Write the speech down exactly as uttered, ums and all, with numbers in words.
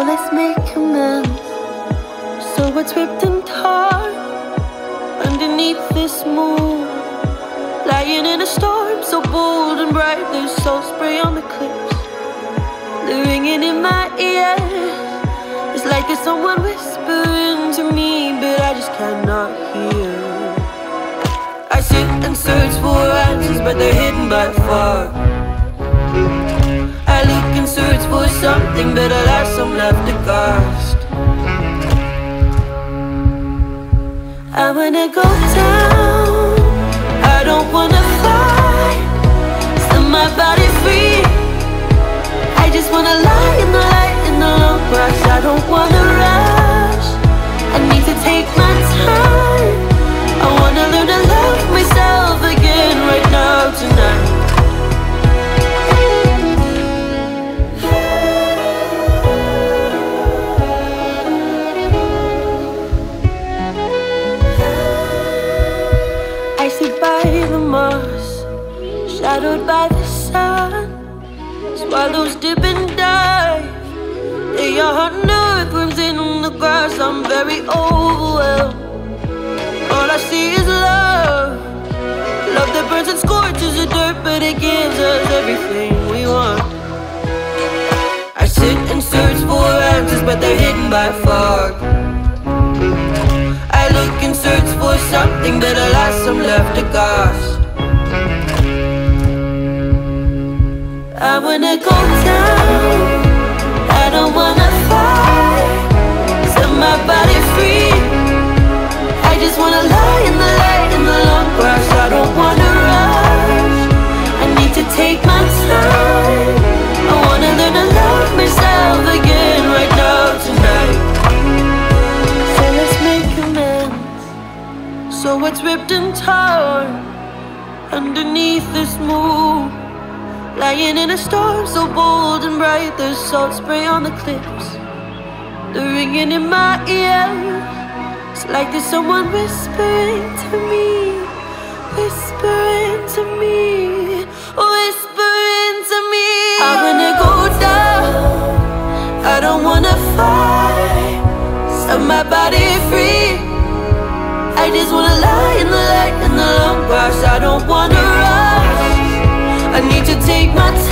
So let's make amends. So what's ripped and torn underneath this moon, lying in a storm so bold and bright. There's salt spray on the cliffs, the ringing in my ears. It's like there's someone whispering to me, but I just cannot hear. I sit and search for answers, but they're hidden by far. I look and search for something, but alas, I'm left aghast. I wanna go down, I don't wanna fly. Set my body free, I just wanna lie in the light, in the long grass. I don't wanna rush, I need to take my time. I wanna learn to love myself again, right now, tonight. Shadowed by the sun, swallows dip and dive. They are hot earthworms in the grass. I'm very overwhelmed. All I see is love, love that burns and scorches the dirt, but it gives us everything we want. I sit and search for answers, but they're hidden by fog. I look and search for something, but alas, I'm left aghast. I wanna go down, I don't wanna fight. Set my body free, I just wanna lie in the light, in the long grass. I don't wanna rush, I need to take my time. I wanna learn to love myself again, right now, tonight. So let's make amends. So what's ripped and torn underneath this moon, lying in a storm so bold and bright. There's salt spray on the cliffs, the ringing in my ears. It's like there's someone whispering to me, whispering to me, whispering to me. I wanna go down, I don't wanna fight. Set my body free, I just wanna lie in the light, in the long grass. I don't wanna run, I need to take my time.